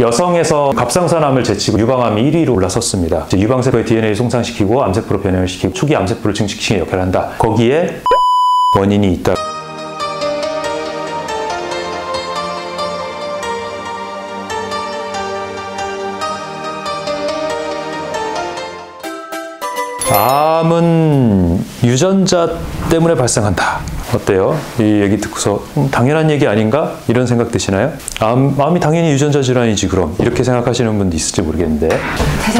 여성에서 갑상선암을 제치고 유방암이 1위로 올라섰습니다. 유방세포의 DNA를 손상시키고 암세포로 변형시키고 초기 암세포를 증식시키는 역할을 한다. 거기에 원인이 있다. 암은 유전자 때문에 발생한다. 어때요? 이 얘기 듣고서 당연한 얘기 아닌가? 이런 생각 드시나요? 암이 당연히 유전자 질환이지 그럼. 이렇게 생각하시는 분도 있을지 모르겠는데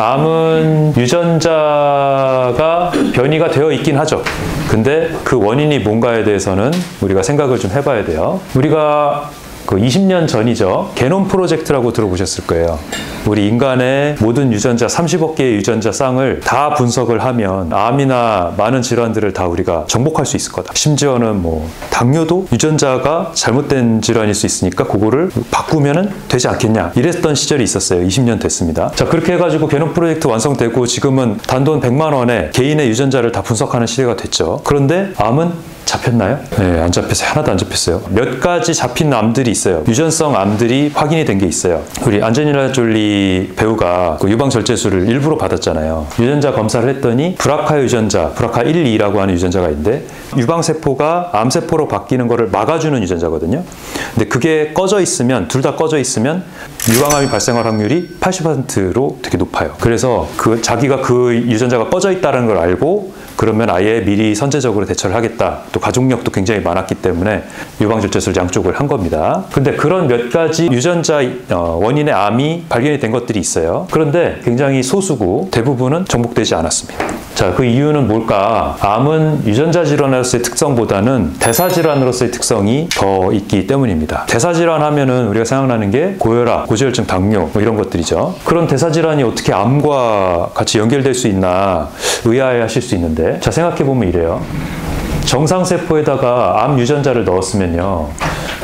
암은 유전자가 변이가 되어 있긴 하죠. 근데 그 원인이 뭔가에 대해서는 우리가 생각을 좀 해봐야 돼요. 우리가 그 20년 전이죠. 게놈 프로젝트라고 들어보셨을 거예요. 우리 인간의 모든 유전자 30억 개의 유전자 쌍을 다 분석을 하면 암이나 많은 질환들을 다 우리가 정복할 수 있을 거다. 심지어는 뭐 당뇨도 유전자가 잘못된 질환일 수 있으니까 그거를 바꾸면은 되지 않겠냐 이랬던 시절이 있었어요. 20년 됐습니다. 자, 그렇게 해가지고 게놈 프로젝트 완성되고 지금은 단돈 100만 원에 개인의 유전자를 다 분석하는 시대가 됐죠. 그런데 암은 잡혔나요? 네, 안 잡혔어요. 하나도 안 잡혔어요. 몇 가지 잡힌 암들이 있어요. 유전성 암들이 확인이 된 게 있어요. 우리 안젤리나 졸리 배우가 그 유방절제술을 일부러 받았잖아요. 유전자 검사를 했더니 브라카 유전자, 브라카 1, 2라고 하는 유전자가 있는데 유방세포가 암세포로 바뀌는 거를 막아주는 유전자거든요. 근데 그게 꺼져 있으면, 둘 다 꺼져 있으면 유방암이 발생할 확률이 80%로 되게 높아요. 그래서 자기가 그 유전자가 꺼져 있다는 걸 알고 그러면 아예 미리 선제적으로 대처를 하겠다. 또 가족력도 굉장히 많았기 때문에 유방절제술 양쪽을 한 겁니다. 근데 그런 몇 가지 유전자 원인의 암이 발견이 된 것들이 있어요. 그런데 굉장히 소수고 대부분은 정복되지 않았습니다. 자, 그 이유는 뭘까? 암은 유전자 질환으로서의 특성보다는 대사 질환으로서의 특성이 더 있기 때문입니다. 대사 질환 하면은 우리가 생각나는 게 고혈압, 고지혈증, 당뇨 뭐 이런 것들이죠. 그런 대사 질환이 어떻게 암과 같이 연결될 수 있나 의아해하실 수 있는데 자, 생각해 보면 이래요. 정상세포에다가 암 유전자를 넣었으면요.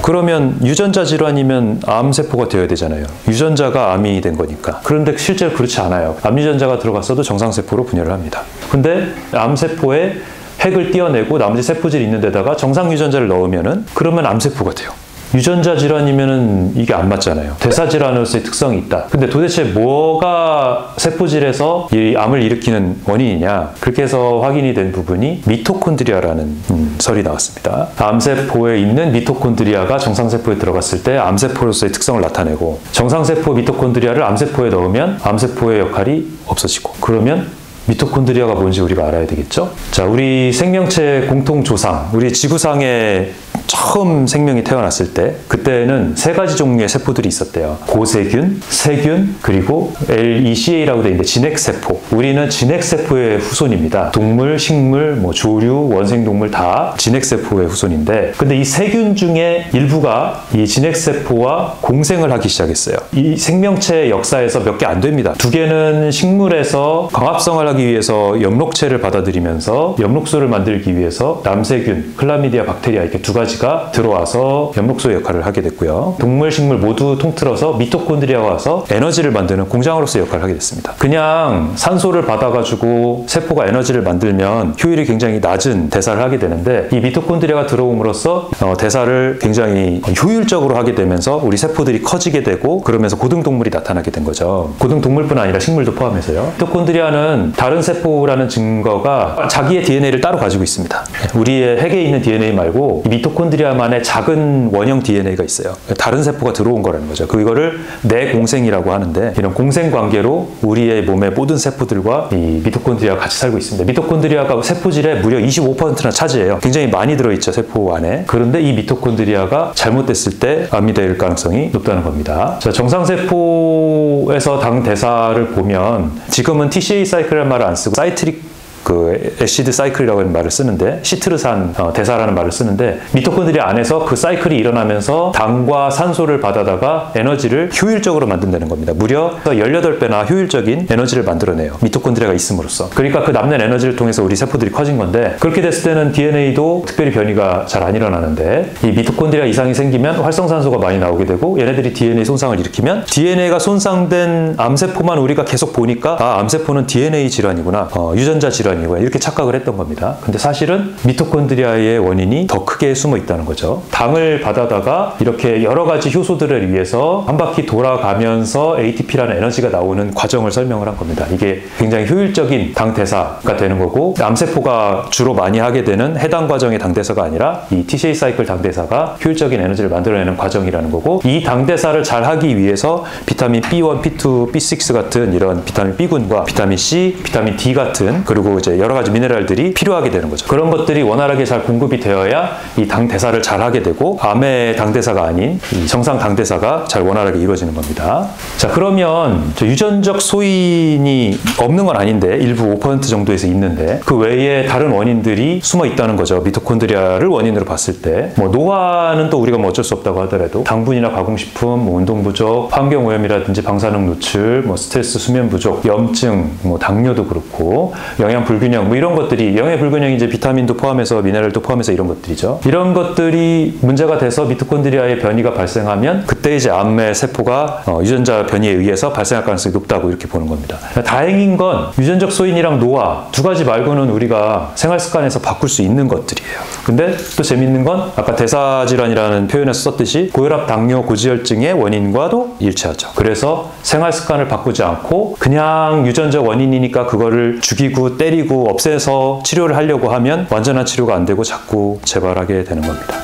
그러면 유전자 질환이면 암세포가 되어야 되잖아요. 유전자가 암이 된 거니까. 그런데 실제로 그렇지 않아요. 암 유전자가 들어갔어도 정상세포로 분열을 합니다. 근데 암세포에 핵을 띄어내고 나머지 세포질이 있는 데다가 정상 유전자를 넣으면은 그러면 암세포가 돼요. 유전자 질환이면은 이게 안 맞잖아요. 대사 질환으로서의 특성이 있다. 근데 도대체 뭐가 세포질에서 이 암을 일으키는 원인이냐? 그렇게 해서 확인이 된 부분이 미토콘드리아라는 설이 나왔습니다. 암세포에 있는 미토콘드리아가 정상세포에 들어갔을 때 암세포로서의 특성을 나타내고 정상세포 미토콘드리아를 암세포에 넣으면 암세포의 역할이 없어지고 그러면 미토콘드리아가 뭔지 우리가 알아야 되겠죠? 자, 우리 생명체 공통 조상, 우리 지구상에 처음 생명이 태어났을 때 그때는 세 가지 종류의 세포들이 있었대요. 고세균, 세균, 그리고 LECA라고 돼 있는데 진핵세포. 우리는 진핵세포의 후손입니다. 동물, 식물, 뭐 조류, 원생동물 다 진핵세포의 후손인데 근데 이 세균 중에 일부가 이 진핵세포와 공생을 하기 시작했어요. 이 생명체 역사에서 몇 개 안 됩니다. 두 개는 식물에서 광합성을 하기 위해서 엽록체를 받아들이면서 엽록소를 만들기 위해서 남세균, 클라미디아, 박테리아 이렇게 두 가지 들어와서 엽록소의 역할을 하게 됐고요. 동물, 식물 모두 통틀어서 미토콘드리아가 와서 에너지를 만드는 공장으로서의 역할을 하게 됐습니다. 그냥 산소를 받아가지고 세포가 에너지를 만들면 효율이 굉장히 낮은 대사를 하게 되는데 이 미토콘드리아가 들어옴으로써 대사를 굉장히 효율적으로 하게 되면서 우리 세포들이 커지게 되고 그러면서 고등동물이 나타나게 된 거죠. 고등동물뿐 아니라 식물도 포함해서요. 미토콘드리아는 다른 세포라는 증거가 자기의 DNA를 따로 가지고 있습니다. 우리의 핵에 있는 DNA 말고 미토콘드리아 만의 작은 원형 DNA가 있어요. 다른 세포가 들어온 거라는 거죠. 그거를 내공생이라고 하는데 이런 공생 관계로 우리의 몸의 모든 세포들과 이 미토콘드리아가 같이 살고 있습니다. 미토콘드리아가 세포질의 무려 25%나 차지해요. 굉장히 많이 들어있죠. 세포 안에. 그런데 이 미토콘드리아가 잘못됐을 때 암이 될 가능성이 높다는 겁니다. 자, 정상세포에서 당 대사를 보면 지금은 TCA 사이클이라는 말을 안 쓰고 사이트릭 그 애시드 사이클이라고 하는 말을 쓰는데 시트르산 대사라는 말을 쓰는데 미토콘드리아 안에서 그 사이클이 일어나면서 당과 산소를 받아다가 에너지를 효율적으로 만든다는 겁니다. 무려 18배나 효율적인 에너지를 만들어내요. 미토콘드리아가 있음으로써. 그러니까 그 남는 에너지를 통해서 우리 세포들이 커진 건데 그렇게 됐을 때는 DNA도 특별히 변이가 잘 안 일어나는데 이 미토콘드리아 이상이 생기면 활성산소가 많이 나오게 되고 얘네들이 DNA 손상을 일으키면 DNA가 손상된 암세포만 우리가 계속 보니까 아, 암세포는 DNA 질환이구나. 유전자 질환 질병이고요. 이렇게 착각을 했던 겁니다. 근데 사실은 미토콘드리아의 원인이 더 크게 숨어 있다는 거죠. 당을 받아다가 이렇게 여러 가지 효소들을 위해서 한 바퀴 돌아가면서 ATP라는 에너지가 나오는 과정을 설명을 한 겁니다. 이게 굉장히 효율적인 당대사가 되는 거고, 암세포가 주로 많이 하게 되는 해당 과정의 당대사가 아니라 이 TCA 사이클 당대사가 효율적인 에너지를 만들어내는 과정이라는 거고, 이 당대사를 잘 하기 위해서 비타민 B1, B2, B6 같은 이런 비타민 B군과 비타민 C, 비타민 D 같은, 그리고 이제 여러 가지 미네랄들이 필요하게 되는 거죠. 그런 것들이 원활하게 잘 공급이 되어야 이 당대사를 잘 하게 되고, 암의 당대사가 아닌 이 정상 당대사가 잘 원활하게 이루어지는 겁니다. 자, 그러면 유전적 소인이 없는 건 아닌데 일부 5% 정도에서 있는데 그 외에 다른 원인들이 숨어 있다는 거죠. 미토콘드리아를 원인으로 봤을 때 뭐 노화는 또 우리가 뭐 어쩔 수 없다고 하더라도 당분이나 가공식품, 뭐 운동 부족, 환경 오염이라든지 방사능 노출, 뭐 스트레스, 수면 부족, 염증, 뭐 당뇨도 그렇고 영양 불균형, 뭐 이런 것들이, 영양 불균형이 이제 비타민도 포함해서 미네랄도 포함해서 이런 것들이죠. 이런 것들이 문제가 돼서 미토콘드리아의 변이가 발생하면 그때 이제 암의 세포가 유전자 변이에 의해서 발생할 가능성이 높다고 이렇게 보는 겁니다. 다행인 건 유전적 소인이랑 노화 두 가지 말고는 우리가 생활 습관에서 바꿀 수 있는 것들이에요. 근데 또 재밌는 건 아까 대사질환이라는 표현에서 썼듯이 고혈압, 당뇨, 고지혈증의 원인과도 일치하죠. 그래서 생활 습관을 바꾸지 않고 그냥 유전적 원인이니까 그거를 죽이고 때리고 없애서 치료를 하려고 하면 완전한 치료가 안 되고 자꾸 재발하게 되는 겁니다.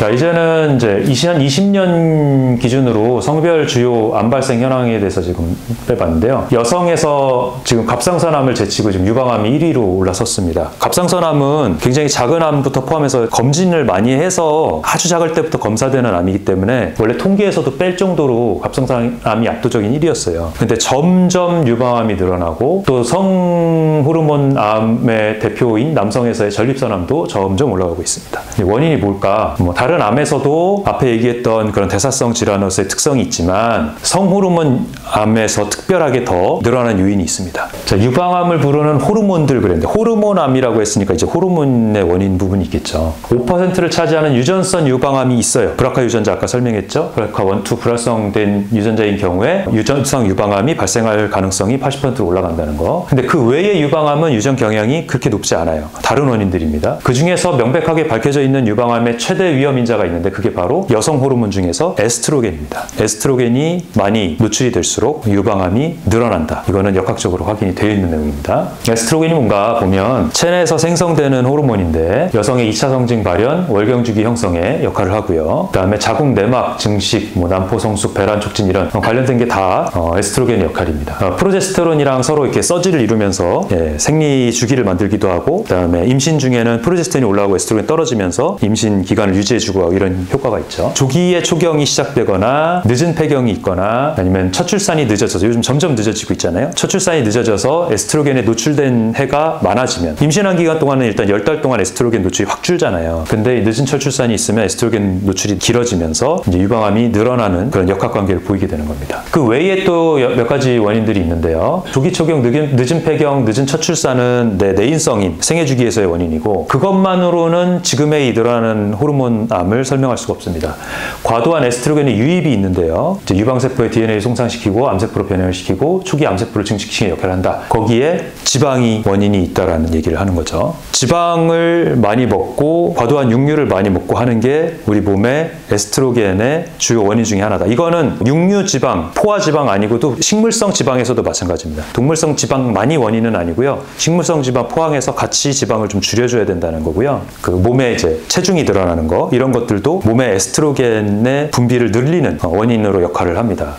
자, 이제는 이제 2020년 기준으로 성별 주요 암 발생 현황에 대해서 지금 빼봤는데요. 여성에서 지금 갑상선암을 제치고 지금 유방암이 1위로 올라섰습니다. 갑상선암은 굉장히 작은 암부터 포함해서 검진을 많이 해서 아주 작을 때부터 검사되는 암이기 때문에 원래 통계에서도 뺄 정도로 갑상선암이 압도적인 1위였어요. 근데 점점 유방암이 늘어나고 또 성호르몬암의 대표인 남성에서의 전립선암도 점점 올라가고 있습니다. 원인이 뭘까? 뭐 다른 암에서도 앞에 얘기했던 그런 대사성 질환으로서의 특성이 있지만 성호르몬 암에서 특별하게 더 늘어나는 요인이 있습니다. 자, 유방암을 부르는 호르몬들 그랬는데 호르몬암이라고 했으니까 이제 호르몬의 원인 부분이 있겠죠. 5%를 차지하는 유전성 유방암이 있어요. BRCA 유전자 아까 설명했죠. BRCA 1, 2 불활성된 유전자인 경우에 유전성 유방암이 발생할 가능성이 80%로 올라간다는 거. 근데 그 외의 유방암은 유전 경향이 그렇게 높지 않아요. 다른 원인들입니다. 그 중에서 명백하게 밝혀져 있는 유방암의 최대 위험 인자가 있는데 그게 바로 여성 호르몬 중에서 에스트로겐입니다. 에스트로겐이 많이 노출이 될수록 유방암이 늘어난다. 이거는 역학적으로 확인이 되어 있는 내용입니다. 에스트로겐이 뭔가 보면 체내에서 생성되는 호르몬인데 여성의 2차 성징 발현, 월경주기 형성에 역할을 하고요. 그다음에 자궁 내막, 증식, 뭐 난포 성숙, 배란 촉진 이런 관련된 게 다 에스트로겐의 역할입니다. 프로제스테론이랑 서로 이렇게 서지를 이루면서 생리 주기를 만들기도 하고, 그다음에 임신 중에는 프로제스테론이 올라오고 에스트로겐이 떨어지면서 임신 기간을 유지해주고 이런 효과가 있죠. 조기에 초경이 시작되거나 늦은 폐경이 있거나 아니면 첫 출산이 늦어져서, 요즘 점점 늦어지고 있잖아요. 첫 출산이 늦어져서 에스트로겐에 노출된 해가 많아지면, 임신한 기간 동안은 일단 10달 동안 에스트로겐 노출이 확 줄잖아요. 근데 늦은 첫 출산이 있으면 에스트로겐 노출이 길어지면서 이제 유방암이 늘어나는 그런 역학관계를 보이게 되는 겁니다. 그 외에 또 몇 가지 원인들이 있는데요. 조기 초경, 늦은 폐경, 늦은 첫 출산은 내인성인 생애주기에서의 원인이고, 그것만으로는 지금의 이 늘어나는 호르몬 암을 설명할 수가 없습니다. 과도한 에스트로겐의 유입이 있는데요. 이제 유방세포의 DNA를 손상시키고 암세포로 변형을 시키고 초기 암세포를 증식시키는 역할을 한다. 거기에 지방이 원인이 있다라는 얘기를 하는 거죠. 지방을 많이 먹고 과도한 육류를 많이 먹고 하는 게 우리 몸의 에스트로겐의 주요 원인 중에 하나다. 이거는 육류 지방, 포화 지방 아니고도 식물성 지방에서도 마찬가지입니다. 동물성 지방만이 원인은 아니고요. 식물성 지방 포함해서 같이 지방을 좀 줄여줘야 된다는 거고요. 그 몸에 이제 체중이 늘어나는 거, 이런 것들도 몸의 에스트로겐의 분비를 늘리는 원인으로 역할을 합니다.